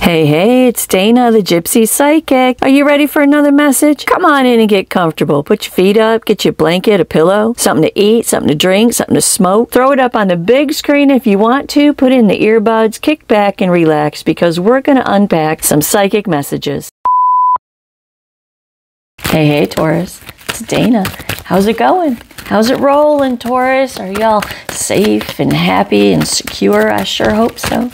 Hey, it's Dana the Gypsy Psychic. Are you ready for another message? Come on in and get comfortable. Put your feet up, get your blanket, a pillow, something to eat, something to drink, something to smoke. Throw it up on the big screen if you want to. Put in the earbuds, kick back and relax because we're going to unpack some psychic messages. Hey, Taurus. It's Dana. How's it going? How's it rolling, Taurus? Are y'all safe and happy and secure? I sure hope so.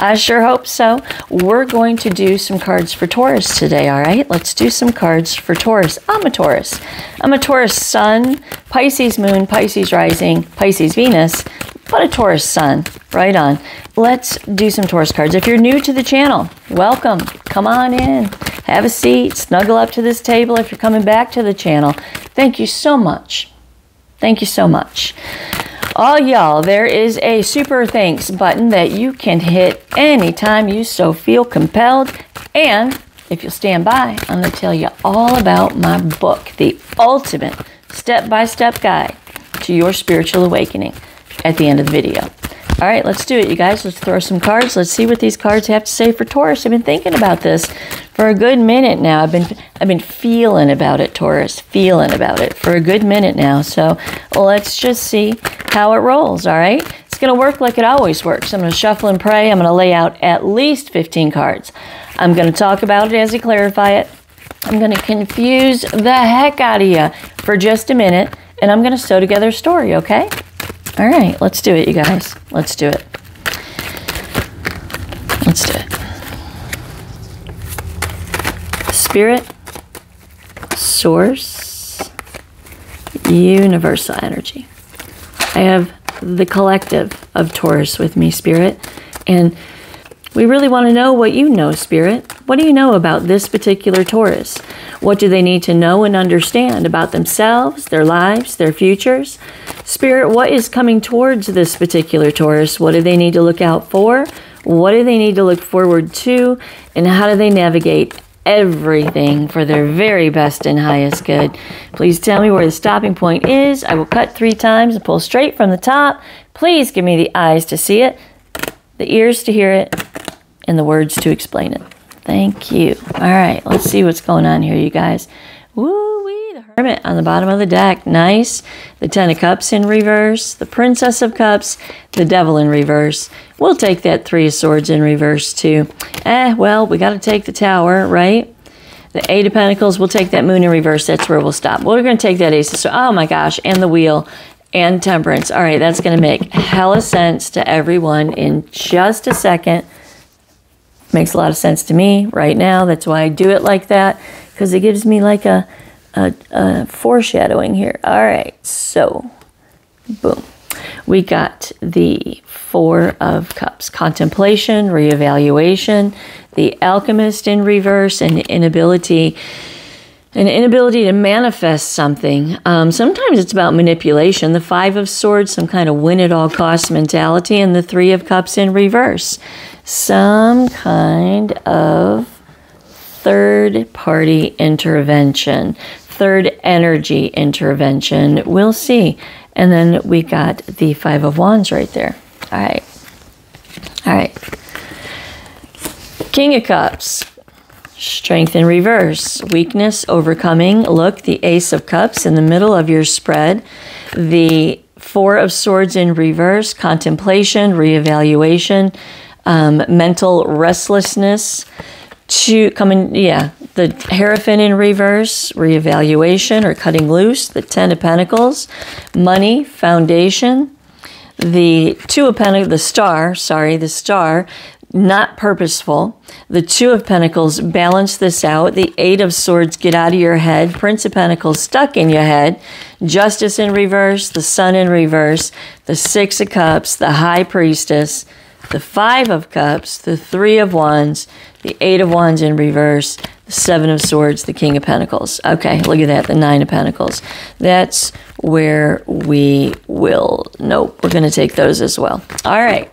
I sure hope so. We're going to do some cards for Taurus today, all right? Let's do some cards for Taurus. I'm a Taurus. I'm a Taurus sun, Pisces moon, Pisces rising, Pisces Venus, but a Taurus sun. Right on. Let's do some Taurus cards. If you're new to the channel, welcome. Come on in. Have a seat. Snuggle up to this table if you're coming back to the channel. Thank you so much. Thank you so much. All y'all, there is a super thanks button that you can hit anytime you so feel compelled. And if you'll stand by, I'm going to tell you all about my book, The Ultimate Step-by-Step Guide to Your Spiritual Awakening, at the end of the video. All right, let's do it, you guys. Let's throw some cards. Let's see what these cards have to say for Taurus. I've been thinking about this for a good minute now. I've been feeling about it, Taurus. Feeling about it for a good minute now. So let's just see how it rolls, all right? It's going to work like it always works. I'm going to shuffle and pray. I'm going to lay out at least 15 cards. I'm going to talk about it as I clarify it. I'm going to confuse the heck out of you for just a minute, and I'm going to sew together a story, okay? All right, let's do it, you guys. Let's do it. Let's do it. Spirit, Source, Universal Energy. I have the collective of Taurus with me, Spirit. And we really want to know what you know, Spirit. What do you know about this particular Taurus? What do they need to know and understand about themselves, their lives, their futures? Spirit, what is coming towards this particular Taurus? What do they need to look out for? What do they need to look forward to? And how do they navigate everything for their very best and highest good? Please tell me where the stopping point is. I will cut 3 times and pull straight from the top. Please give me the eyes to see it, the ears to hear it, and the words to explain it. Thank you. All right, let's see what's going on here, you guys. Woo-wee, the Hermit on the bottom of the deck. Nice. The 10 of Cups in reverse, the Princess of Cups, the Devil in reverse. We'll take that 3 of Swords in reverse, too. Well, we got to take the Tower, right? The 8 of Pentacles, we'll take that Moon in reverse. That's where we'll stop. We're going to take that Ace of Swords. Oh, my gosh, and the Wheel. And Temperance. All right, that's going to make hella sense to everyone in just a second. Makes a lot of sense to me right now. That's why I do it like that, because it gives me like a foreshadowing here. All right, so boom. We got the 4 of Cups. Contemplation, reevaluation, the Alchemist in reverse, and the inability. An inability to manifest something. Sometimes it's about manipulation. The 5 of Swords, some kind of win-at-all-costs mentality, and the 3 of Cups in reverse. Some kind of third-party intervention, third energy intervention. We'll see. And then we got the 5 of Wands right there. All right. All right. King of Cups. Strength in reverse, weakness, overcoming. Look, the Ace of Cups in the middle of your spread. The 4 of Swords in reverse, contemplation, reevaluation, mental restlessness. The Hierophant in reverse, reevaluation or cutting loose. The 10 of Pentacles, money, foundation. The 2 of Pentacles, the Star, not purposeful. The 2 of Pentacles, balance this out. The 8 of Swords, get out of your head. Prince of Pentacles, stuck in your head. Justice in reverse, the Sun in reverse, the 6 of Cups, the High Priestess, the 5 of Cups, the 3 of Wands, the 8 of Wands in reverse, the 7 of Swords, the King of Pentacles. Okay, look at that, the 9 of Pentacles. That's where we will, nope, we're going to take those as well. All right.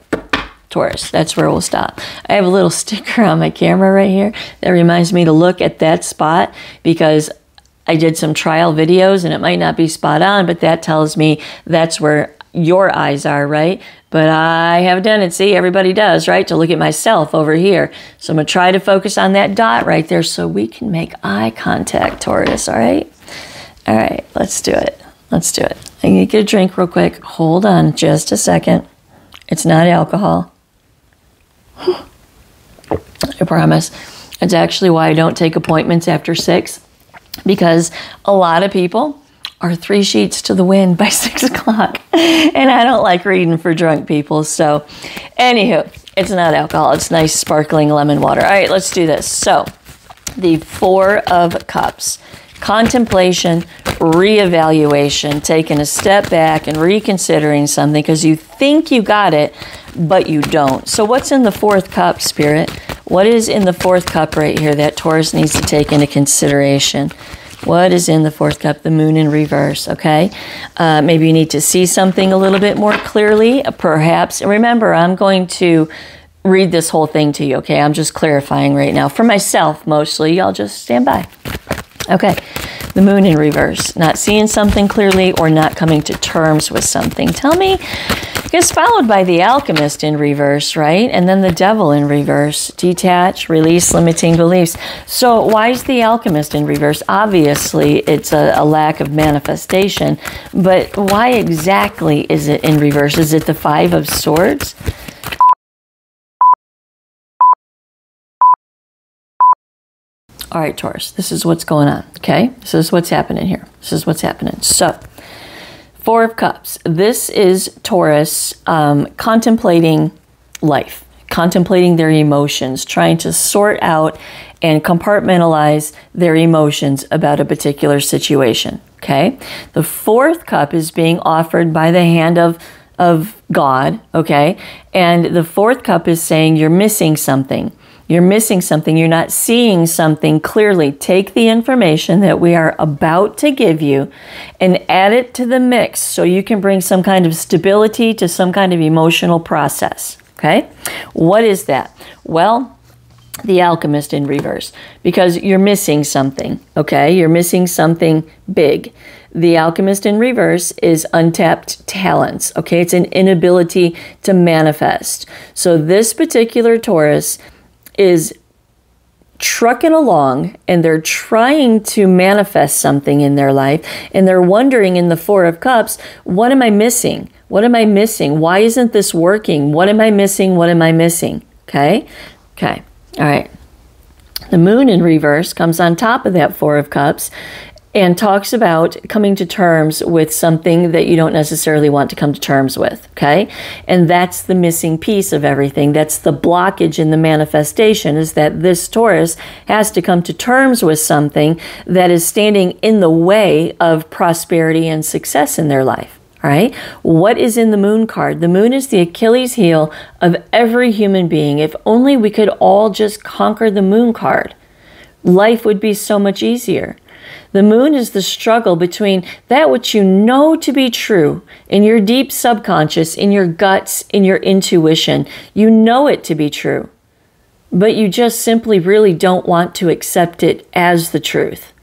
Taurus, that's where we'll stop. I have a little sticker on my camera right here that reminds me to look at that spot because I did some trial videos and it might not be spot on, but that tells me that's where your eyes are, right? But I have a tendency, everybody does, right, to look at myself over here. So I'm going to try to focus on that dot right there so we can make eye contact, Taurus, all right? All right, let's do it. Let's do it. I'm going to get a drink real quick. Hold on just a second. It's not alcohol. I promise. It's actually why I don't take appointments after 6, because a lot of people are 3 sheets to the wind by 6 o'clock. And I don't like reading for drunk people. So anywho, it's not alcohol. It's nice sparkling lemon water. All right, let's do this. So the 4 of Cups, contemplation, reevaluation, taking a step back and reconsidering something because you think you got it, but you don't. So what's in the 4th cup, Spirit? What is in the 4th cup right here that Taurus needs to take into consideration? What is in the 4th cup? The moon in reverse, okay? Maybe you need to see something a little bit more clearly, perhaps. And remember, I'm going to read this whole thing to you, okay? I'm just clarifying right now. For myself, mostly, y'all just stand by. Okay, the moon in reverse, not seeing something clearly or not coming to terms with something. Tell me, it's followed by the alchemist in reverse, right? And then the devil in reverse, detach, release limiting beliefs. So why is the alchemist in reverse? Obviously, it's a lack of manifestation, but why exactly is it in reverse? Is it the 5 of Swords? All right, Taurus, this is what's going on, okay? This is what's happening here. This is what's happening. So, 4 of Cups. This is Taurus contemplating life, contemplating their emotions, trying to sort out and compartmentalize their emotions about a particular situation, okay? The 4th cup is being offered by the hand of God, okay? And the 4th cup is saying you're missing something. You're missing something. You're not seeing something clearly. Take the information that we are about to give you and add it to the mix so you can bring some kind of stability to some kind of emotional process, okay? What is that? Well, the alchemist in reverse, because you're missing something, okay? You're missing something big. The alchemist in reverse is untapped talents, okay? It's an inability to manifest. So this particular Taurus is trucking along and they're trying to manifest something in their life and they're wondering in the 4 of Cups, what am I missing? What am I missing? Why isn't this working? What am I missing? What am I missing? Okay. Okay. All right. The moon in reverse comes on top of that 4 of Cups and talks about coming to terms with something that you don't necessarily want to come to terms with, okay? And that's the missing piece of everything. That's the blockage in the manifestation, is that this Taurus has to come to terms with something that is standing in the way of prosperity and success in their life, all right? What is in the moon card? The moon is the Achilles heel of every human being. If only we could all just conquer the moon card, life would be so much easier. The moon is the struggle between that which you know to be true in your deep subconscious, in your guts, in your intuition. You know it to be true, but you just simply really don't want to accept it as the truth.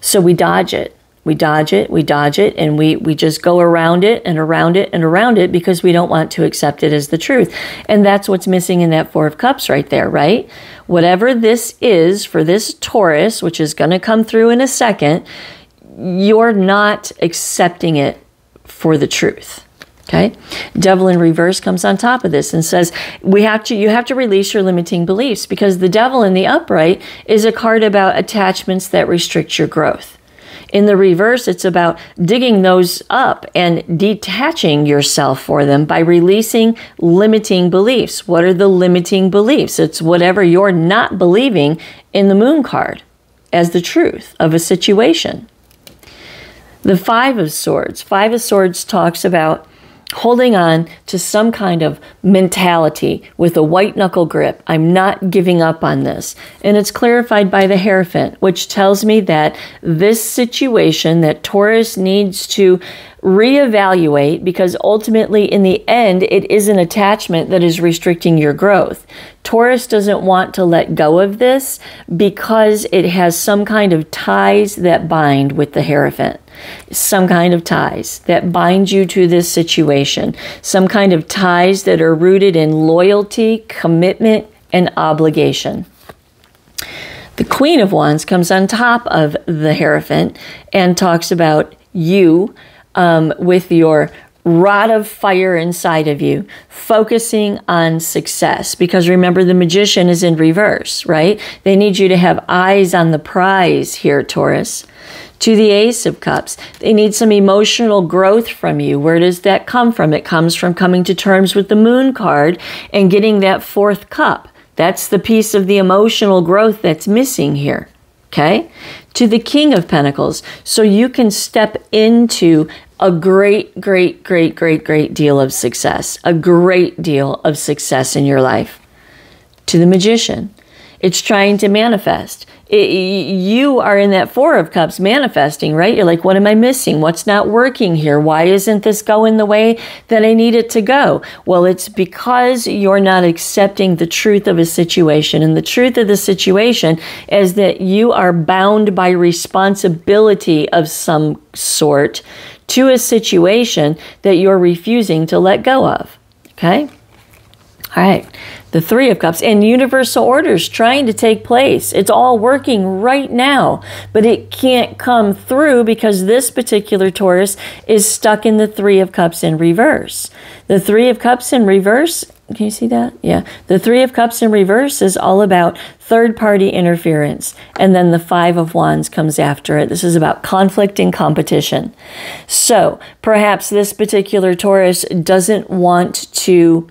So we dodge it. We dodge it, we dodge it, and we just go around it and around it and around it because we don't want to accept it as the truth. And that's what's missing in that 4 of Cups right there, right? Whatever this is for this Taurus, which is going to come through in a second, you're not accepting it for the truth. Okay, devil in reverse comes on top of this and says, you have to release your limiting beliefs, because the devil in the upright is a card about attachments that restrict your growth. In the reverse, it's about digging those up and detaching yourself for them by releasing limiting beliefs. What are the limiting beliefs? It's whatever you're not believing in the moon card as the truth of a situation. The 5 of Swords. 5 of Swords talks about holding on to some kind of mentality with a white knuckle grip. I'm not giving up on this. And it's clarified by the Hierophant, which tells me that this situation that Taurus needs to reevaluate, because ultimately in the end, it is an attachment that is restricting your growth. Taurus doesn't want to let go of this because it has some kind of ties that bind with the Hierophant. some kind of ties that bind you to this situation, some kind of ties that are rooted in loyalty, commitment, and obligation. The Queen of Wands comes on top of the Hierophant and talks about you with your rod of fire inside of you, focusing on success. Because remember, the Magician is in reverse, right? They need you to have eyes on the prize here, Taurus. To the Ace of Cups, they need some emotional growth from you. Where does that come from? It comes from coming to terms with the Moon card and getting that fourth cup. That's the piece of the emotional growth that's missing here, okay? To the King of Pentacles, so you can step into a great deal of success, a great deal of success in your life. To the Magician, it's trying to manifest. You are in that Four of Cups manifesting, right? You're like, what am I missing? What's not working here? Why isn't this going the way that I need it to go? Well, it's because you're not accepting the truth of a situation. And the truth of the situation is that you are bound by responsibility of some sort to a situation that you're refusing to let go of, okay? All right, the Three of Cups and universal orders trying to take place. It's all working right now, but it can't come through because this particular Taurus is stuck in the Three of Cups in reverse. The Three of Cups in reverse, can you see that? Yeah, the Three of Cups in reverse is all about third-party interference. And then the Five of Wands comes after it. This is about conflict and competition. So perhaps this particular Taurus doesn't want to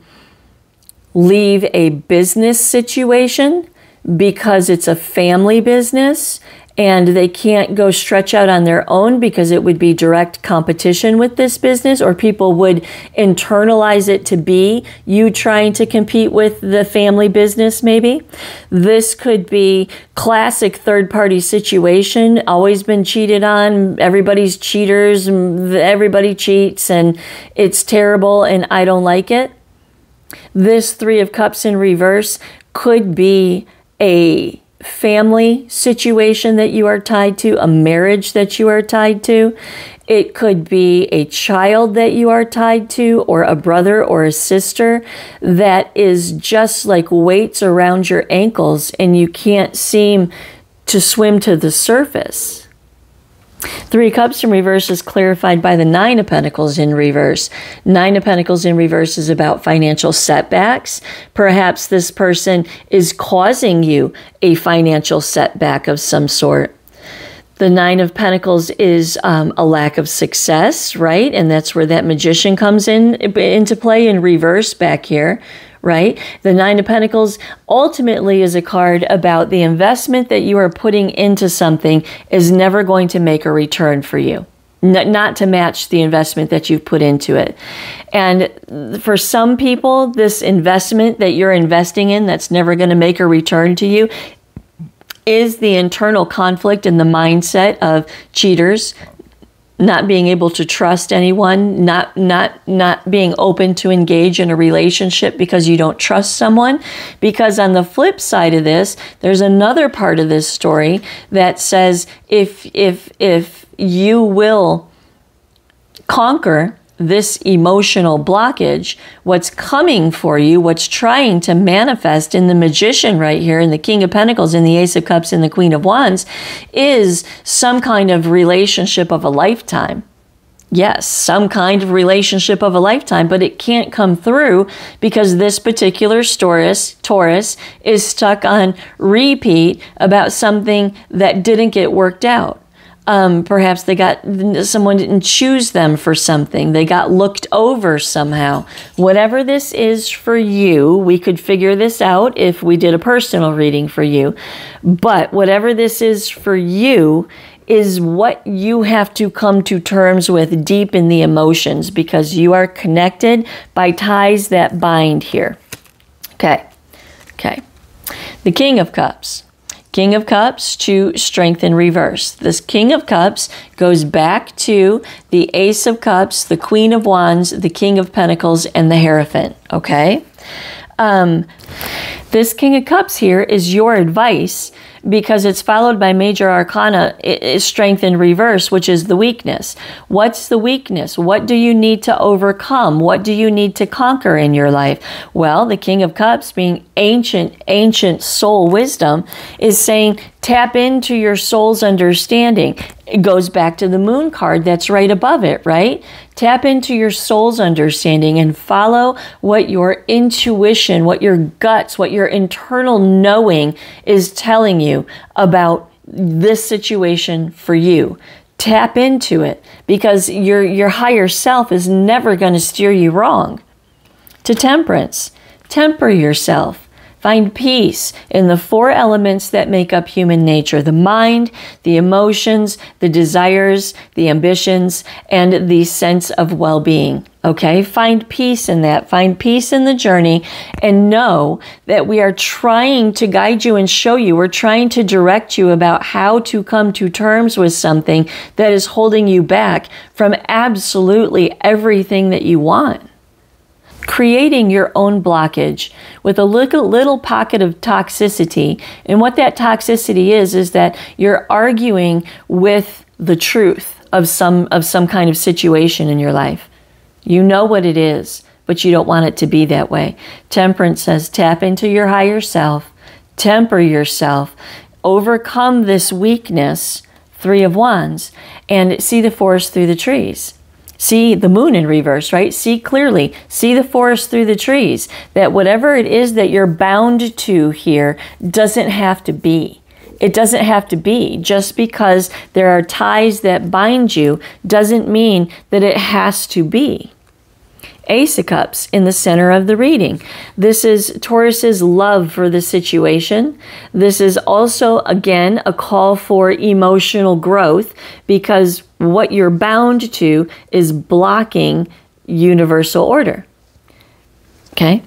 leave a business situation because it's a family business and they can't go stretch out on their own because it would be direct competition with this business, or people would internalize it to be you trying to compete with the family business maybe. This could be classic third-party situation, always been cheated on, everybody's cheaters, everybody cheats and it's terrible and I don't like it. This Three of Cups in reverse could be a family situation that you are tied to, a marriage that you are tied to. It could be a child that you are tied to, or a brother or a sister that is just like weights around your ankles and you can't seem to swim to the surface. Three of Cups in reverse is clarified by the Nine of Pentacles in reverse. Nine of Pentacles in reverse is about financial setbacks. Perhaps this person is causing you a financial setback of some sort. The Nine of Pentacles is a lack of success, right? And that's where that Magician comes into play in reverse back here, right? The Nine of Pentacles ultimately is a card about the investment that you are putting into something is never going to make a return for you, not to match the investment that you've put into it. And for some people, this investment that you're investing in that's never going to make a return to you is the internal conflict and the mindset of cheaters, not being able to trust anyone, not being open to engage in a relationship because you don't trust someone. Because on the flip side of this, there's another part of this story that says if you will conquer this emotional blockage, what's coming for you, what's trying to manifest in the Magician right here, in the King of Pentacles, in the Ace of Cups, in the Queen of Wands, is some kind of relationship of a lifetime. Yes, some kind of relationship of a lifetime, but it can't come through because this particular Taurus is stuck on repeat about something that didn't get worked out. Perhaps someone didn't choose them for something. They got looked over somehow. Whatever this is for you, we could figure this out if we did a personal reading for you. But whatever this is for you is what you have to come to terms with deep in the emotions, because you are connected by ties that bind here. Okay. Okay. The King of Cups. King of Cups to Strength in reverse. This King of Cups goes back to the Ace of Cups, the Queen of Wands, the King of Pentacles, and the Hierophant, okay? This King of Cups here is your advice because it's followed by major arcana is strength in reverse, which is the weakness. What's the weakness? What do you need to overcome? What do you need to conquer in your life? Well, the King of Cups, being ancient soul wisdom, is saying tap into your soul's understanding. It goes back to the moon card that's right above it, right? Tap into your soul's understanding and follow what your intuition, what your guts, what your internal knowing is telling you about this situation for you. Tap into it, because your higher self is never going to steer you wrong. To Temperance, temper yourself. Find peace in the four elements that make up human nature: the mind, the emotions, the desires, the ambitions, and the sense of well-being. Okay? Find peace in that. Find peace in the journey, and know that we are trying to guide you and show you. We're trying to direct you about how to come to terms with something that is holding you back from absolutely everything that you want. Creating your own blockage with a little pocket of toxicity. And what that toxicity is that you're arguing with the truth of some kind of situation in your life. You know what it is, but you don't want it to be that way. Temperance says, tap into your higher self, temper yourself, overcome this weakness, Three of Wands, and see the forest through the trees. See the moon in reverse, right? See clearly. See the forest through the trees. That whatever it is that you're bound to here doesn't have to be. It doesn't have to be. Just because there are ties that bind you doesn't mean that it has to be. Ace of Cups in the center of the reading. This is Taurus's love for the situation. This is also, again, a call for emotional growth, because what you're bound to is blocking universal order. Okay?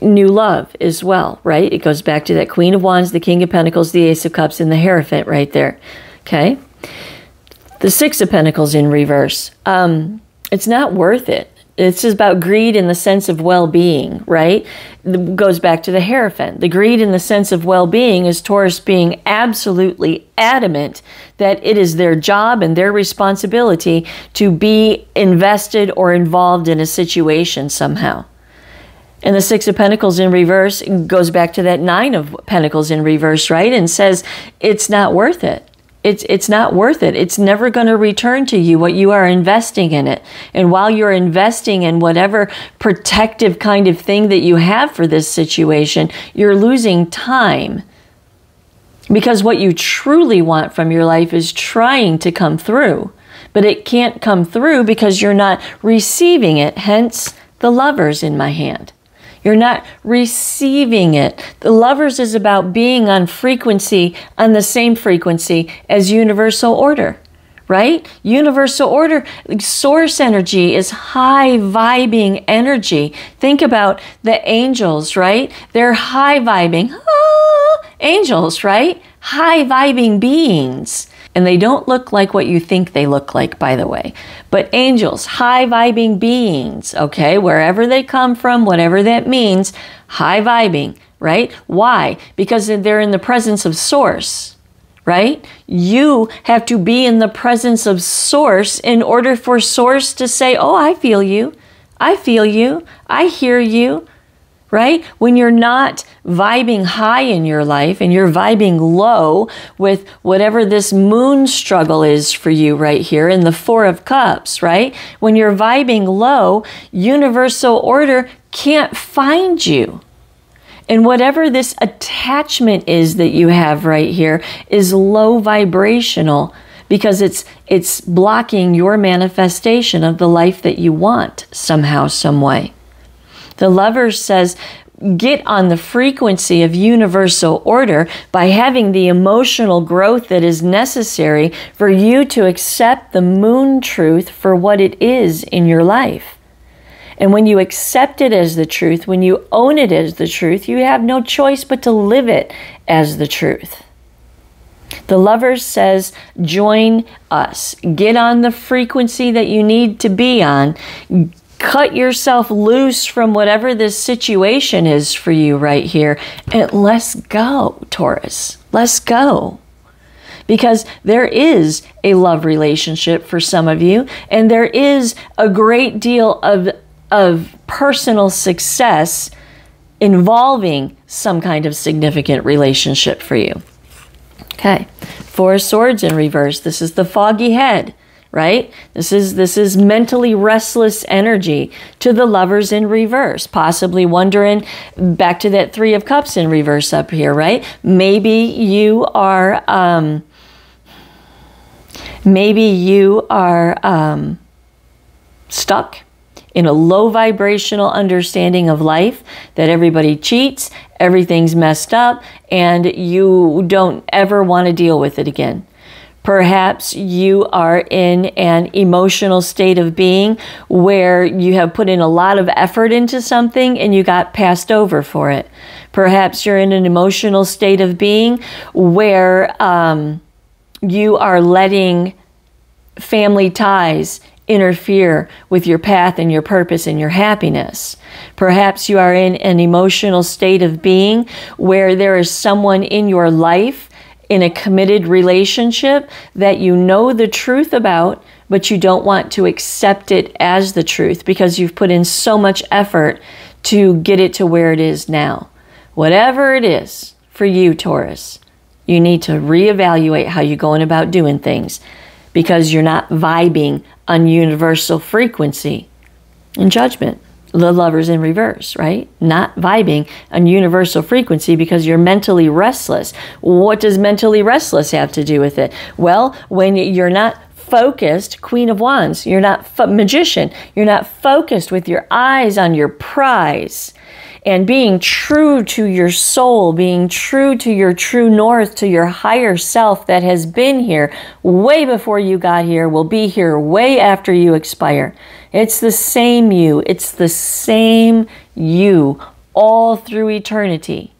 New love as well, right? It goes back to that Queen of Wands, the King of Pentacles, the Ace of Cups, and the Hierophant right there. Okay? The Six of Pentacles in reverse. It's not worth it. It's about greed in the sense of well-being, right? It goes back to the Hierophant. The greed in the sense of well-being is Taurus being absolutely adamant that it is their job and their responsibility to be invested or involved in a situation somehow. And the Six of Pentacles in reverse goes back to that Nine of Pentacles in reverse, right? And says, it's not worth it. It's not worth it. It's never going to return to you what you are investing in it. And while you're investing in whatever protective kind of thing that you have for this situation, you're losing time. Because what you truly want from your life is trying to come through. But it can't come through because you're not receiving it. Hence, the Lovers in my hand. You're not receiving it. The Lovers is about being on frequency, on the same frequency as universal order, right? Universal order, source energy is high vibing energy. Think about the angels, right? They're high vibing angels, right? High vibing beings. And they don't look like what you think they look like, by the way. But angels, high vibing beings, okay? Wherever they come from, whatever that means, high vibing, right? Why? Because they're in the presence of source, right? You have to be in the presence of source in order for source to say, oh, I feel you. I feel you. I hear you. Right? When you're not vibing high in your life and you're vibing low with whatever this moon struggle is for you right here in the Four of Cups, right? When you're vibing low, universal order can't find you. And whatever this attachment is that you have right here is low vibrational, because it's blocking your manifestation of the life that you want somehow, some way. The Lover says, get on the frequency of universal order by having the emotional growth that is necessary for you to accept the moon truth for what it is in your life. And when you accept it as the truth, when you own it as the truth, you have no choice but to live it as the truth. The Lover says, join us. Get on the frequency that you need to be on. cut yourself loose from whatever this situation is for you right here. And let's go, Taurus. Let's go. Because there is a love relationship for some of you, and there is a great deal of personal success involving some kind of significant relationship for you. Okay, Four of Swords in reverse. This is the foggy head, right? This is mentally restless energy to the Lovers in reverse, possibly wondering, back to that Three of Cups in reverse up here, right? Maybe you are, stuck in a low vibrational understanding of life, that everybody cheats, everything's messed up, and you don't ever want to deal with it again. Perhaps you are in an emotional state of being where you have put in a lot of effort into something and you got passed over for it. Perhaps you're in an emotional state of being where you are letting family ties interfere with your path and your purpose and your happiness. Perhaps you are in an emotional state of being where there is someone in your life, in a committed relationship, that you know the truth about, but you don't want to accept it as the truth because you've put in so much effort to get it to where it is now. Whatever it is for you, Taurus, you need to reevaluate how you're going about doing things, because you're not vibing on universal frequency and judgment. The Lovers in reverse, right? Not vibing on universal frequency because you're mentally restless. What does mentally restless have to do with it? Well, when you're not focused, Queen of Wands, you're not magician, you're not focused with your eyes on your prize and being true to your soul, being true to your true north, to your higher self that has been here way before you got here, will be here way after you expire. It's the same you. It's the same you all through eternity.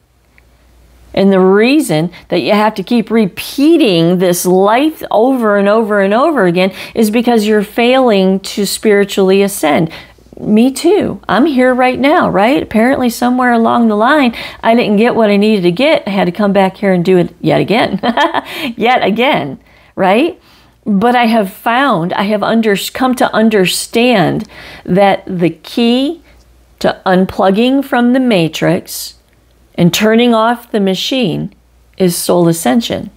And the reason that you have to keep repeating this life over and over and over again is because you're failing to spiritually ascend. Me too. I'm here right now, right? Apparently somewhere along the line, I didn't get what I needed to get. I had to come back here and do it yet again. Yet again, right? But I have found, I have come to understand that the key to unplugging from the matrix and turning off the machine is soul ascension.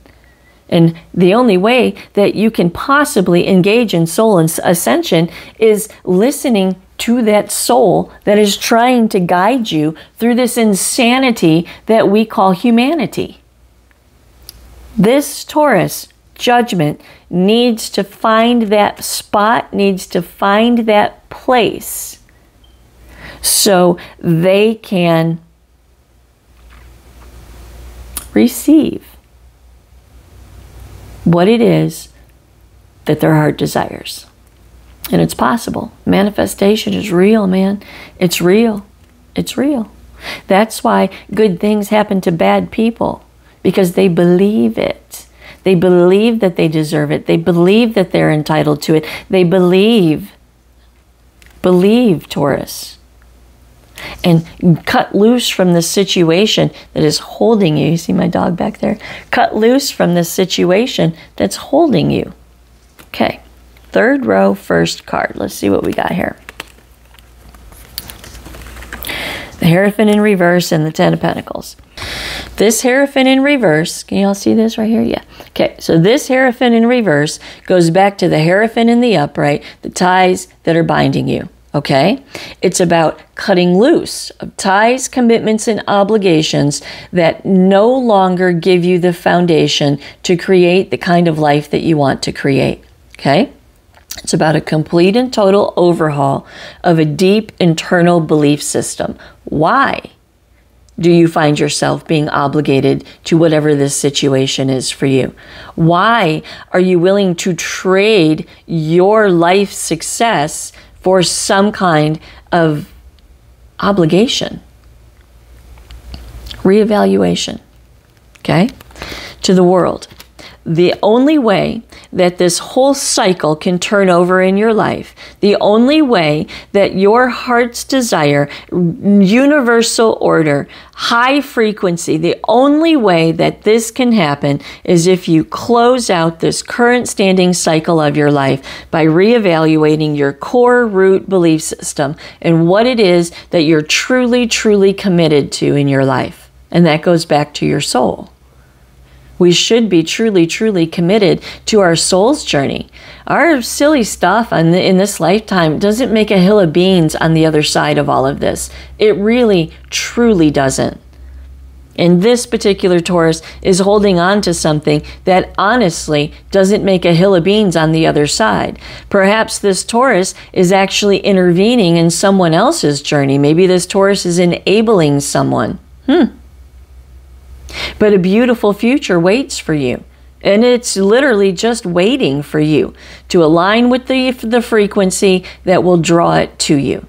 And the only way that you can possibly engage in soul ascension is listening to that soul that is trying to guide you through this insanity that we call humanity. This Taurus judgment needs to find that spot, needs to find that place, so they can receive what it is that their heart desires. And it's possible. Manifestation is real, man. It's real. It's real. That's why good things happen to bad people, because they believe it. They believe that they deserve it. They believe that they're entitled to it. They believe. Believe, Taurus. And cut loose from the situation that is holding you. You see my dog back there? Cut loose from the situation that's holding you. Okay. Third row, first card. Let's see what we got here. The Hierophant in reverse and the Ten of Pentacles. This Hierophant in reverse, can you all see this right here? Yeah. Okay, so this Hierophant in reverse goes back to the Hierophant in the upright, the ties that are binding you. Okay? It's about cutting loose of ties, commitments, and obligations that no longer give you the foundation to create the kind of life that you want to create. Okay? It's about a complete and total overhaul of a deep internal belief system. Why do you find yourself being obligated to whatever this situation is for you? Why are you willing to trade your life success for some kind of obligation? Reevaluation, okay? To the world. The only way that this whole cycle can turn over in your life, the only way that your heart's desire, universal order, high frequency, the only way that this can happen is if you close out this current standing cycle of your life by reevaluating your core root belief system and what it is that you're truly, truly committed to in your life. And that goes back to your soul. We should be truly, truly committed to our soul's journey. Our silly stuff in this lifetime doesn't make a hill of beans on the other side of all of this. It really, truly doesn't. And this particular Taurus is holding on to something that honestly doesn't make a hill of beans on the other side. Perhaps this Taurus is actually intervening in someone else's journey. Maybe this Taurus is enabling someone. But a beautiful future waits for you. And it's literally just waiting for you to align with the frequency that will draw it to you.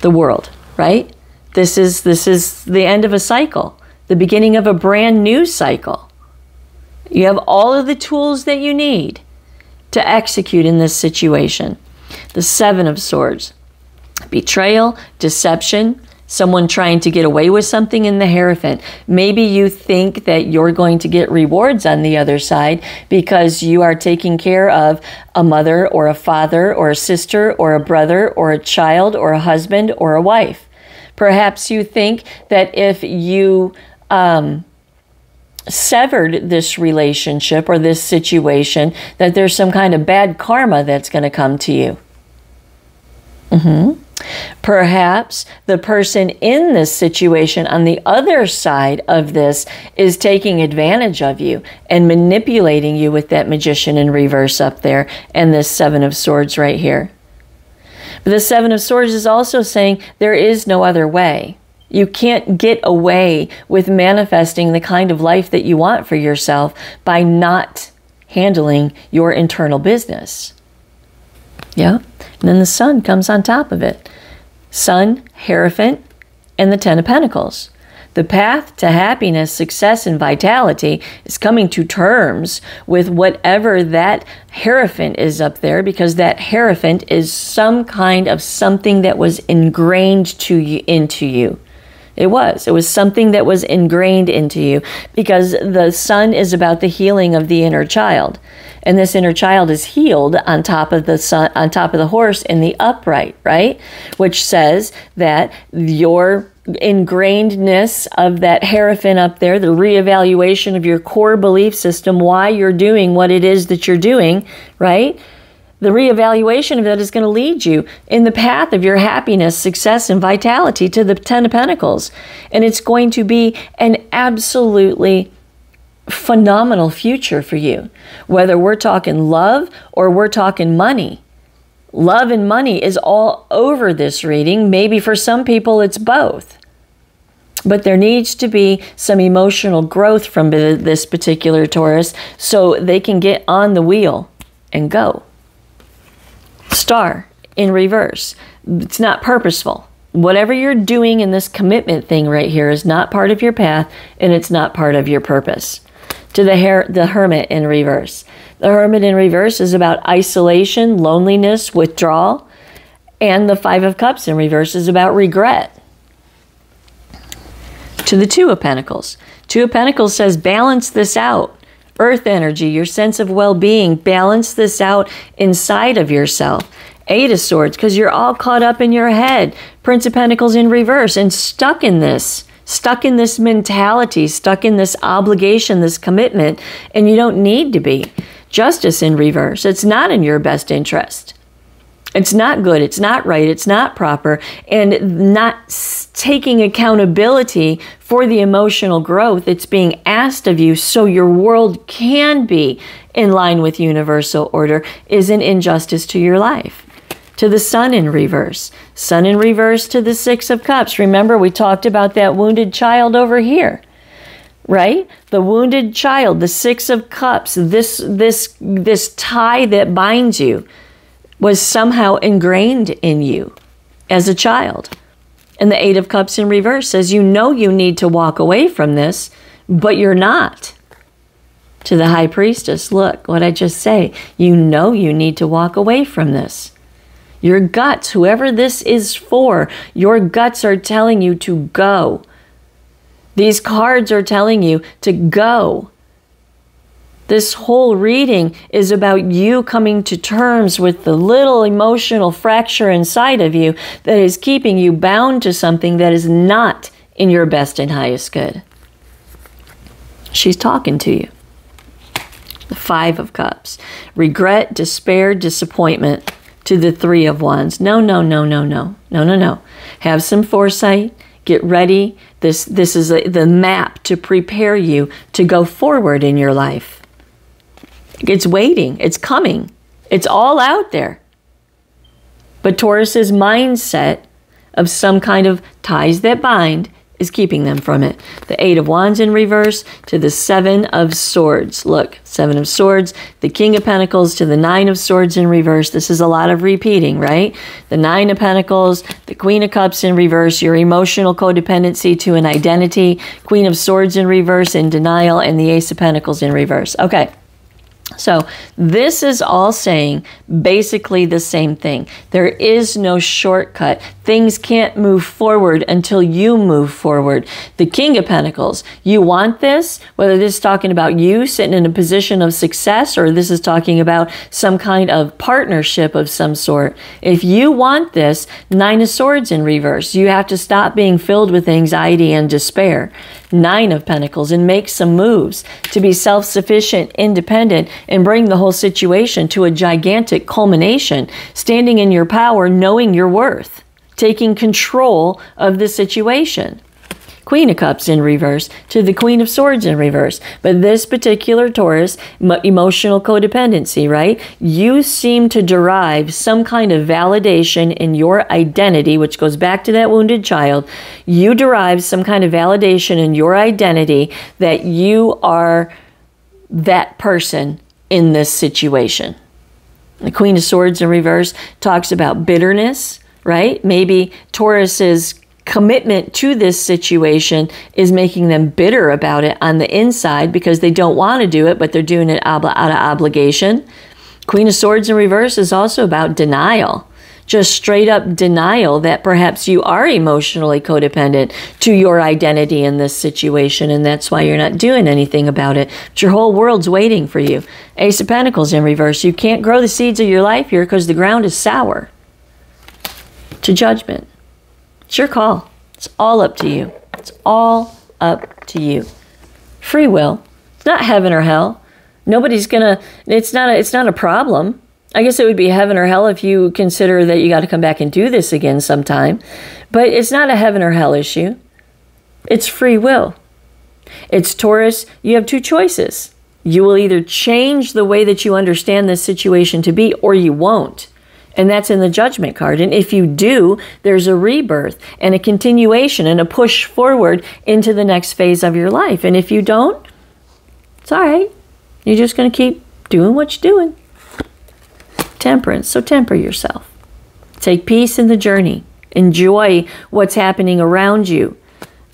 The world, right? This is the end of a cycle, the beginning of a brand new cycle. You have all of the tools that you need to execute in this situation. The Seven of Swords, betrayal, deception, someone trying to get away with something in the Hierophant. Maybe you think that you're going to get rewards on the other side because you are taking care of a mother or a father or a sister or a brother or a child or a husband or a wife. Perhaps you think that if you severed this relationship or this situation, that there's some kind of bad karma that's going to come to you. Perhaps the person in this situation on the other side of this is taking advantage of you and manipulating you with that Magician in reverse up there and this Seven of Swords right here. But the Seven of Swords is also saying there is no other way. You can't get away with manifesting the kind of life that you want for yourself by not handling your internal business. Yeah. And then the Sun comes on top of it. Sun, Hierophant, and the Ten of Pentacles. The path to happiness, success, and vitality is coming to terms with whatever that Hierophant is up there, because that Hierophant is some kind of something that was ingrained into you. It was something that was ingrained into you, because the Sun is about the healing of the inner child. And this inner child is healed on top of the Sun, on top of the Horse in the upright, right? Which says that your ingrainedness of that Hierophant up there, the reevaluation of your core belief system, why you're doing what it is that you're doing, right? The reevaluation of that is going to lead you in the path of your happiness, success, and vitality to the Ten of Pentacles. And it's going to be an absolutely phenomenal future for you, whether we're talking love or we're talking money. Love and money is all over this reading. Maybe for some people it's both. But there needs to be some emotional growth from this particular Taurus so they can get on the wheel and go. Star in reverse. It's not purposeful. Whatever you're doing in this commitment thing right here is not part of your path, and it's not part of your purpose. To the Hermit in reverse. The Hermit in reverse is about isolation, loneliness, withdrawal. And the Five of Cups in reverse is about regret. To the Two of Pentacles. Two of Pentacles says balance this out. Earth energy, your sense of well-being, balance this out inside of yourself. Eight of Swords, because you're all caught up in your head. Prince of Pentacles in reverse and stuck in this mentality, stuck in this obligation, this commitment, and you don't need to be. Justice in reverse, it's not in your best interest. It's not good, it's not right, it's not proper, and not taking accountability for the emotional growth that's being asked of you so your world can be in line with universal order is an injustice to your life. To the Sun in reverse. Sun in reverse to the Six of Cups. Remember, we talked about that wounded child over here, right? The wounded child, the Six of Cups, this tie that binds you was somehow ingrained in you as a child. And the Eight of Cups in reverse says, you know you need to walk away from this, but you're not. to the High Priestess, look, what I just say, you know you need to walk away from this. Your guts, whoever this is for, your guts are telling you to go. These cards are telling you to go. This whole reading is about you coming to terms with the little emotional fracture inside of you that is keeping you bound to something that is not in your best and highest good. She's talking to you. The Five of Cups. Regret, despair, disappointment to the Three of Wands. No, no, no, no, no. No, no, no. Have some foresight. Get ready. This is the map to prepare you to go forward in your life. It's waiting. It's coming. It's all out there. But Taurus's mindset of some kind of ties that bind is keeping them from it. The Eight of Wands in reverse to the Seven of Swords. Look, Seven of Swords, the King of Pentacles to the Nine of Swords in reverse. This is a lot of repeating, right? The Nine of Pentacles, the Queen of Cups in reverse, your emotional codependency to an identity, Queen of Swords in reverse, in denial, and the Ace of Pentacles in reverse. Okay. So this is all saying basically the same thing. There is no shortcut. Things can't move forward until you move forward. The King of Pentacles, you want this, whether this is talking about you sitting in a position of success or this is talking about some kind of partnership of some sort. If you want this, Nine of Swords in reverse, you have to stop being filled with anxiety and despair. Nine of Pentacles, and make some moves to be self-sufficient, independent, and bring the whole situation to a gigantic culmination, standing in your power, knowing your worth, taking control of the situation. Queen of Cups in reverse to the Queen of Swords in reverse. But this particular Taurus, emotional codependency, right? You seem to derive some kind of validation in your identity, which goes back to that wounded child. You derive some kind of validation in your identity that you are that person in this situation. The Queen of Swords in reverse talks about bitterness, right? Maybe Taurus's commitment to this situation is making them bitter about it on the inside because they don't want to do it, but they're doing it out of obligation. Queen of Swords in reverse is also about denial. Just straight up denial that perhaps you are emotionally codependent to your identity in this situation, and that's why you're not doing anything about it. But your whole world's waiting for you. Ace of Pentacles in reverse. You can't grow the seeds of your life here because the ground is sour to judgment. It's your call. It's all up to you. It's all up to you. Free will. It's not heaven or hell. Nobody's gonna, it's not a problem. I guess it would be heaven or hell if you consider that you got to come back and do this again sometime. But it's not a heaven or hell issue. It's free will. It's Taurus. You have two choices. You will either change the way that you understand this situation to be, or you won't. And that's in the Judgment card. And if you do, there's a rebirth and a continuation and a push forward into the next phase of your life. And if you don't, it's all right. You're just going to keep doing what you're doing. Temperance. So temper yourself. Take peace in the journey. Enjoy what's happening around you.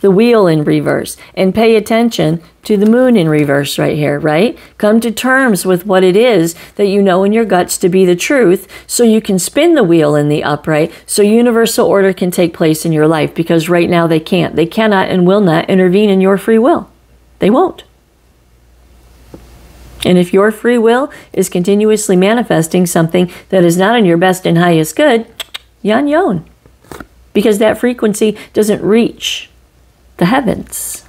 The wheel in reverse. And pay attention to the moon in reverse right here, right? Come to terms with what it is that you know in your guts to be the truth so you can spin the wheel in the upright so universal order can take place in your life, because right now they can't. They cannot and will not intervene in your free will. They won't. And if your free will is continuously manifesting something that is not in your best and highest good, yon yon. Because that frequency doesn't reach the heavens.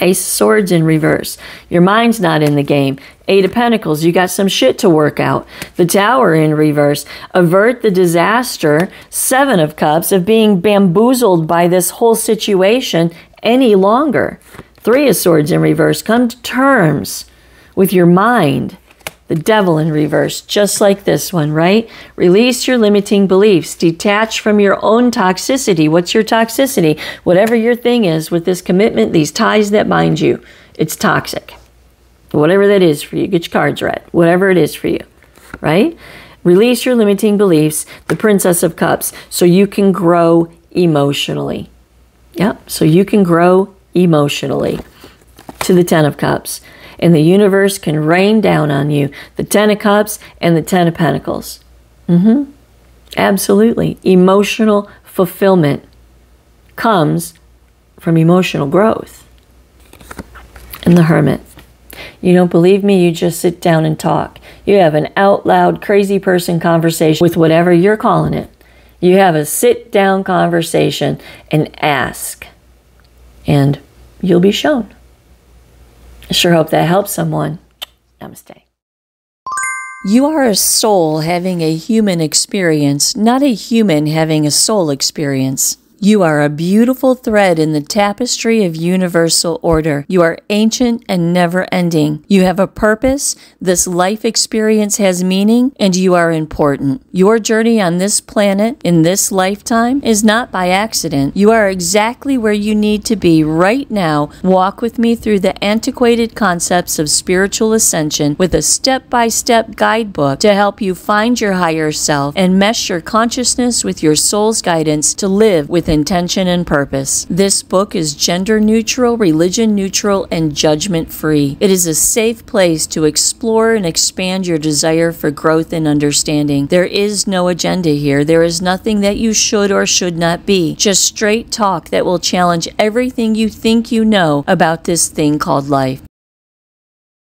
Ace of Swords in reverse. Your mind's not in the game. Eight of Pentacles. You got some shit to work out. The Tower in reverse. Avert the disaster. Seven of Cups of being bamboozled by this whole situation any longer. Three of Swords in reverse. Come to terms with your mind. The Devil in reverse, just like this one, right? Release your limiting beliefs. Detach from your own toxicity. What's your toxicity? Whatever your thing is with this commitment, these ties that bind you, it's toxic. Whatever that is for you, get your cards read. Whatever it is for you, right? Release your limiting beliefs, the Princess of Cups, so you can grow emotionally. Yep, so you can grow emotionally. To the Ten of Cups. and the universe can rain down on you. The Ten of Cups and the Ten of Pentacles. Absolutely. Emotional fulfillment comes from emotional growth. And the Hermit. You don't believe me? You just sit down and talk. You have an out loud, crazy person conversation with whatever you're calling it. You have a sit down conversation and ask. And you'll be shown. I sure hope that helps someone. Namaste. You are a soul having a human experience, not a human having a soul experience. You are a beautiful thread in the tapestry of universal order. You are ancient and never-ending. You have a purpose, this life experience has meaning, and you are important. Your journey on this planet, in this lifetime, is not by accident. You are exactly where you need to be right now. Walk with me through the antiquated concepts of spiritual ascension with a step-by-step guidebook to help you find your higher self and mesh your consciousness with your soul's guidance to live with intention and purpose. This book is gender neutral, religion neutral, and judgment free. It is a safe place to explore and expand your desire for growth and understanding. There is no agenda here. There is nothing that you should or should not be. Just straight talk that will challenge everything you think you know about this thing called life.